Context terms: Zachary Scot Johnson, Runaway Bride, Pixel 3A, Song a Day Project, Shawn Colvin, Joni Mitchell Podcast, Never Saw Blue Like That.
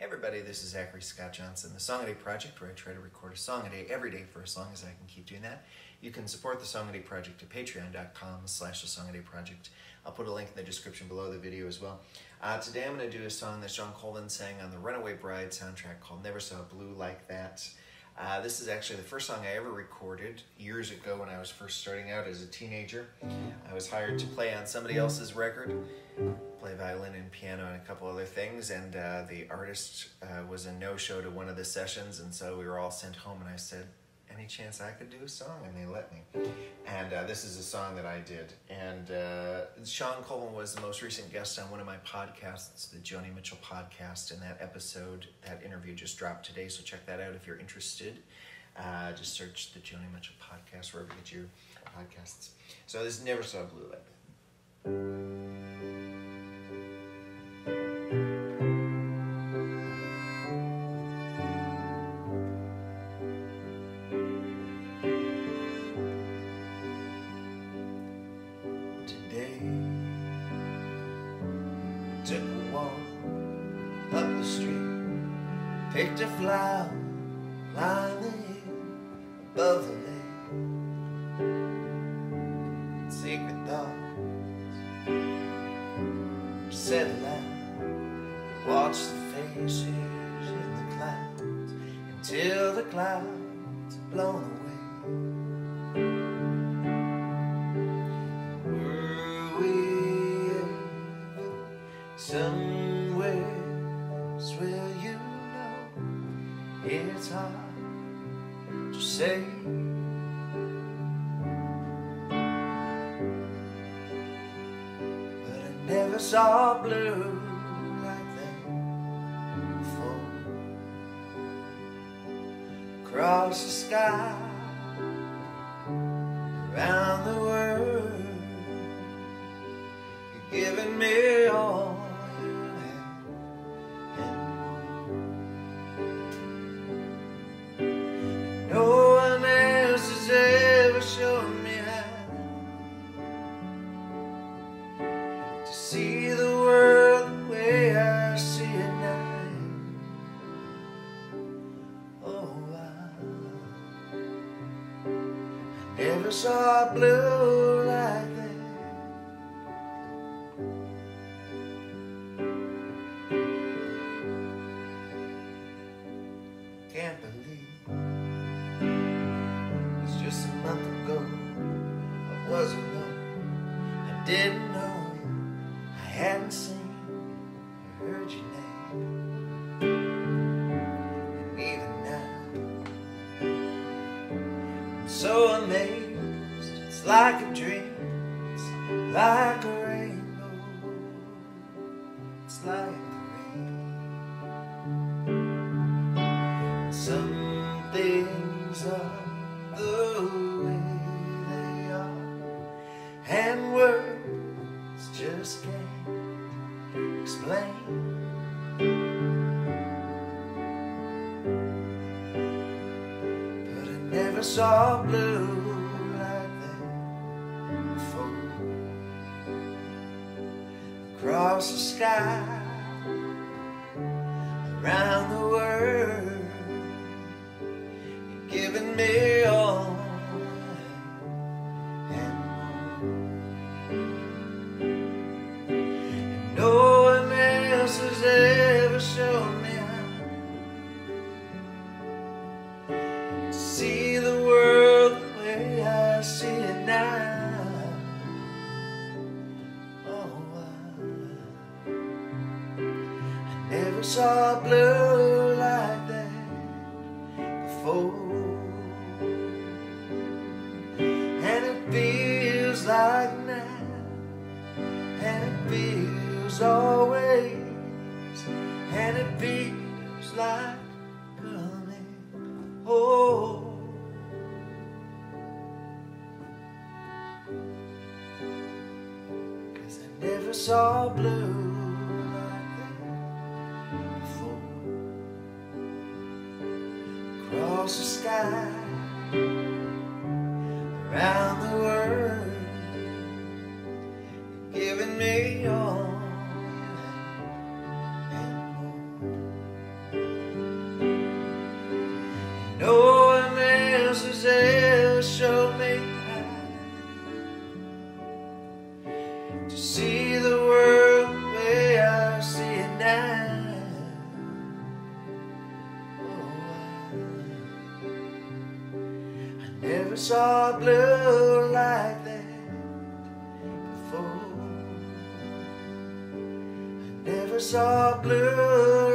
Hey everybody, this is Zachary Scot Johnson, the Song a Day Project, where I try to record a song a day every day for as long as I can keep doing that. You can support the Song a Day Project at patreon.com/thesongadayproject. I'll put a link in the description below the video as well. Today I'm going to do a song that Shawn Colvin sang on the Runaway Bride soundtrack called Never Saw Blue Like That. This is actually the first song I ever recorded years ago when I was first starting out as a teenager. I was hired to play on somebody else's record. Play violin and piano and a couple other things, and the artist was a no-show to one of the sessions, and so we were all sent home, and I said, any chance I could do a song? And they let me. And this is a song that I did. And Shawn Colvin was the most recent guest on one of my podcasts, the Joni Mitchell Podcast, and that episode, that interview just dropped today, so check that out if you're interested. Just search the Joni Mitchell Podcast wherever you get your podcasts. So this is Never Saw Blue Like That. Took a walk up the street, picked a flower, lined the hill above the lake. Secret thoughts settle out, watch the faces in the clouds until the clouds are blown away. Somewhere, will you know, it's hard to say. But I never saw blue like that before. Across the sky, around the world, you're giving me all. See the world the way I see it now. Oh, I never saw blue like that. Can't believe it's just a month ago I wasn't alone. I didn't know. I hadn't seen or heard your name, and even now I'm so amazed. It's like a dream, it's like a rainbow, it's like the rain. Some things are the way they are, and words just can't explain. But I never saw blue like that before. Across the sky, around the world, you're giving me all and more. No has ever shown me how to see the world the way I see it now. Oh, I never saw blue like that before, and it feels like now, and it feels always. And it feels like coming home. Cause I never saw blue like that before. Across the sky, around the world, you're giving me all. saw blue like that before. I never saw blue.